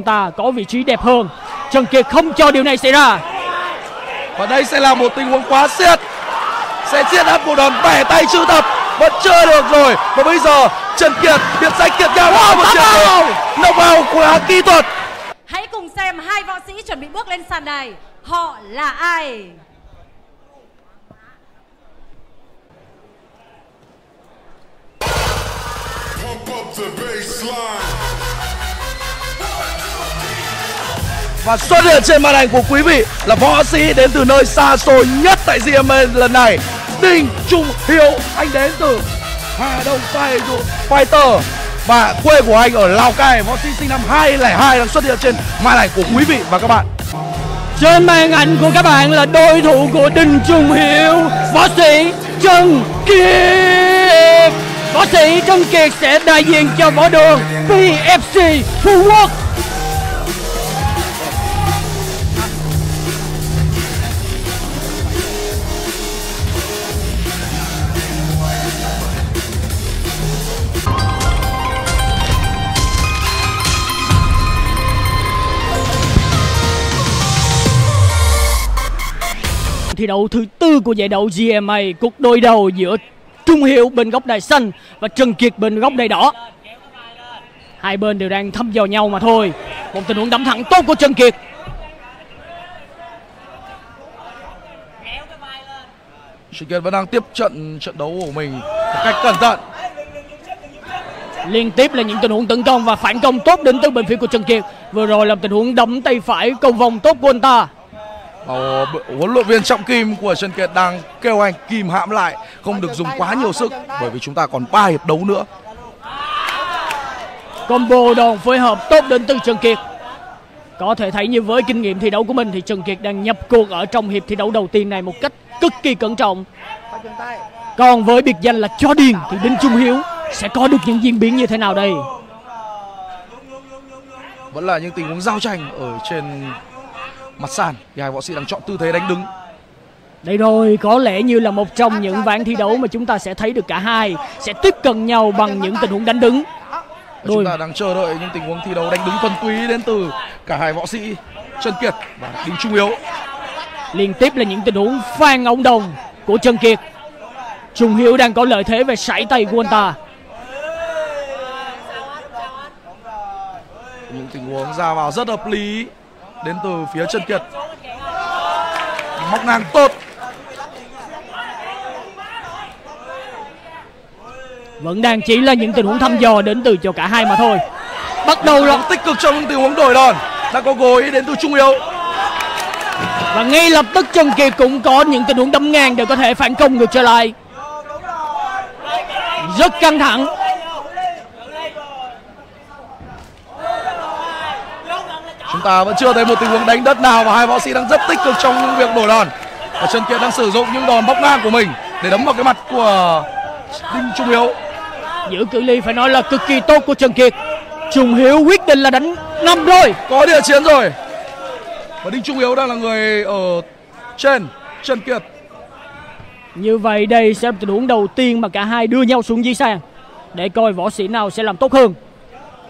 Chúng ta có vị trí đẹp hơn. Trần Kiệt không cho điều này xảy ra. Và đây sẽ là một tình huống quá siết. Sẽ siết áp một đòn bẻ tay chữ thập. Vẫn chưa được rồi. Và bây giờ Trần Kiệt biệt danh Kiệt nhau vào một trận knock out quá kỹ thuật. Hãy cùng xem hai võ sĩ chuẩn bị bước lên sàn đài. Họ là ai? Và xuất hiện trên màn ảnh của quý vị là võ sĩ đến từ nơi xa xôi nhất tại GMA lần này, Đinh Trung Hiếu. Anh đến từ Hà Đông Fighter và quê của anh ở Lào Cai. Võ sĩ sinh năm 2002 đang xuất hiện trên màn ảnh của quý vị và các bạn. Trên màn ảnh của các bạn là đối thủ của Đinh Trung Hiếu, võ sĩ Trần Kiệt. Võ sĩ Trần Kiệt sẽ đại diện cho võ đường PFC Phú Quốc. Thi đấu thứ tư của giải đấu GMA, cuộc đối đầu giữa Trung Hiếu bên góc đài xanh và Trần Kiệt bên góc đài đỏ. Hai bên đều đang thăm dò nhau mà thôi. Một tình huống đấm thẳng tốt của Trần Kiệt. Trần Kiệt vẫn đang tiếp trận đấu của mình một cách cẩn thận. Liên tiếp là những tình huống tấn công và phản công tốt đến từ bên phía của Trần Kiệt. Vừa rồi làm tình huống đấm tay phải cầu vòng tốt của anh ta. Huấn luyện viên Trọng Kim của Trần Kiệt đang kêu anh kìm hãm lại, không được dùng quá nhiều sức bởi vì chúng ta còn 3 hiệp đấu nữa. Combo đòn phối hợp tốt đến từ Trần Kiệt. Có thể thấy như với kinh nghiệm thi đấu của mình thì Trần Kiệt đang nhập cuộc ở trong hiệp thi đấu đầu tiên này một cách cực kỳ cẩn trọng. Còn với biệt danh là chó điên thì Đinh Trung Hiếu sẽ có được những diễn biến như thế nào đây? Vẫn là những tình huống giao tranh ở trên mặt sàn thì hai võ sĩ đang chọn tư thế đánh đứng. Đây rồi, có lẽ như là một trong những ván thi đấu mà chúng ta sẽ thấy được cả hai sẽ tiếp cận nhau bằng những tình huống đánh đứng. Chúng ta đang chờ đợi những tình huống thi đấu đánh đứng thuần túy đến từ cả hai võ sĩ Trần Kiệt và Đinh Trung Hiếu. Liên tiếp là những tình huống phang ống đồng của Trần Kiệt. Trung Hiếu đang có lợi thế về sải tay của anh ta. Những tình huống ra vào rất hợp lý đến từ phía Trần Kiệt. Móc ngang tốt. Vẫn đang chỉ là những tình huống thăm dò đến từ cho cả hai mà thôi. Bắt đầu là tích cực trong những tình huống đổi đòn. Đã có gối đến từ Trung Hiếu. Và ngay lập tức Trần Kiệt cũng có những tình huống đấm ngang để có thể phản công ngược trở lại. Rất căng thẳng. Chúng ta vẫn chưa thấy một tình huống đánh đất nào và hai võ sĩ đang rất tích cực trong những việc đổi đòn. Và Trần Kiệt đang sử dụng những đòn bóc ngang của mình để đấm vào cái mặt của Đinh Trung Hiếu. Giữ cự ly phải nói là cực kỳ tốt của Trần Kiệt. Trung Hiếu quyết định là đánh năm rồi. Có địa chiến rồi. Và Đinh Trung Hiếu đang là người ở trên Trần Kiệt. Như vậy đây sẽ là tình huống đầu tiên mà cả hai đưa nhau xuống dưới sàn để coi võ sĩ nào sẽ làm tốt hơn.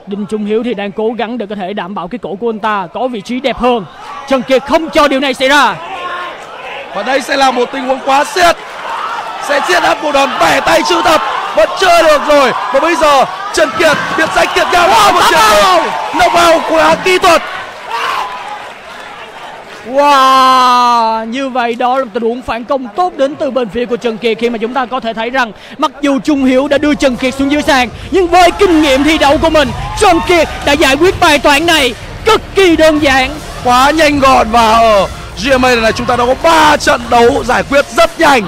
Đinh Trung Hiếu thì đang cố gắng để có thể đảm bảo cái cổ của anh ta có vị trí đẹp hơn. Trần Kiệt không cho điều này xảy ra. Và đây sẽ là một tình huống quá siết. Sẽ siết áp một đòn bẻ tay chữ thập. Vẫn chưa được rồi. Và bây giờ Trần Kiệt biệt danh Kiệt nhau vào một trận knock out quá kỹ thuật. Wow, như vậy đó là tình huống phản công tốt đến từ bên phía của Trần Kiệt, khi mà chúng ta có thể thấy rằng mặc dù Trung Hiếu đã đưa Trần Kiệt xuống dưới sàn nhưng với kinh nghiệm thi đấu của mình, Trần Kiệt đã giải quyết bài toán này cực kỳ đơn giản, quá nhanh gọn. Và ở GMA này chúng ta đã có 3 trận đấu giải quyết rất nhanh.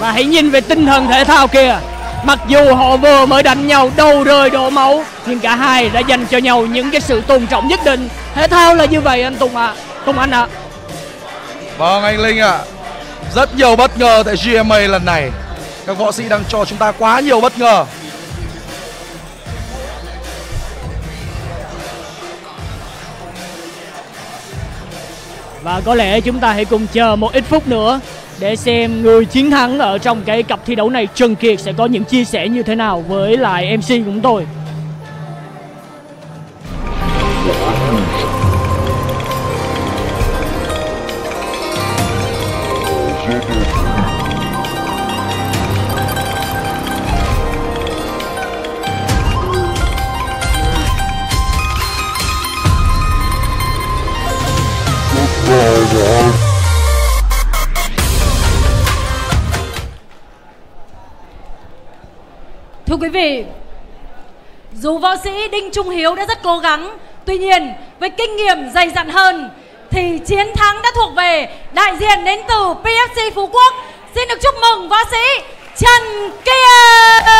Và hãy nhìn về tinh thần thể thao kia, mặc dù họ vừa mới đánh nhau đầu rơi đổ máu nhưng cả hai đã dành cho nhau những cái sự tôn trọng nhất định. Thể thao là như vậy anh Tùng ạ. Tùng Anh ạ. Vâng anh Linh ạ. Rất nhiều bất ngờ tại GMA lần này. Các võ sĩ đang cho chúng ta quá nhiều bất ngờ. Và có lẽ chúng ta hãy cùng chờ một ít phút nữa để xem người chiến thắng ở trong cái cặp thi đấu này, Trần Kiệt sẽ có những chia sẻ như thế nào với lại MC của chúng tôi. của em. Thưa quý vị, dù võ sĩ Đinh Trung Hiếu đã rất cố gắng, tuy nhiên với kinh nghiệm dày dặn hơn thì chiến thắng đã thuộc về đại diện đến từ PFC Phú Quốc. Xin được chúc mừng võ sĩ Trần Kiệt.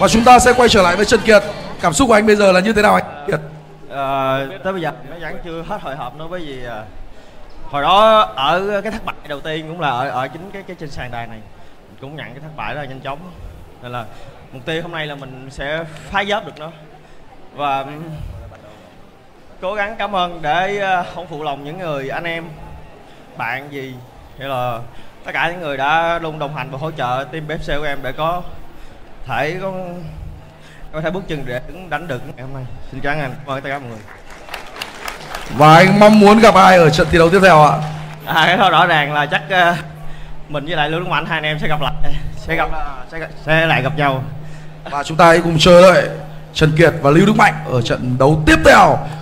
Và chúng ta sẽ quay trở lại với Trần Kiệt. Cảm xúc của anh bây giờ là như thế nào anh Kiệt? Tới bây giờ nó vẫn chưa hết hồi hộp nữa, bởi vì hồi đó ở cái thất bại đầu tiên cũng là ở chính cái trên sàn đài này mình cũng nhận cái thất bại rất là nhanh chóng, nên là mục tiêu hôm nay là mình sẽ phá vỡ được nó và cố gắng. Cảm ơn để không phụ lòng những người anh em bạn gì hay là tất cả những người đã luôn đồng hành và hỗ trợ team PFC của em để có thể bước chân để đánh được ngày hôm nay. Xin chào anh, mời tất cả mọi người. Và anh mong muốn gặp ai ở trận thi đấu tiếp theo ạ? Cái đó rõ ràng là chắc mình với lại Lưu Đức Mạnh, hai anh em sẽ lại gặp nhau. Và chúng ta hãy cùng chờ đợi Trần Kiệt và Lưu Đức Mạnh ở trận đấu tiếp theo.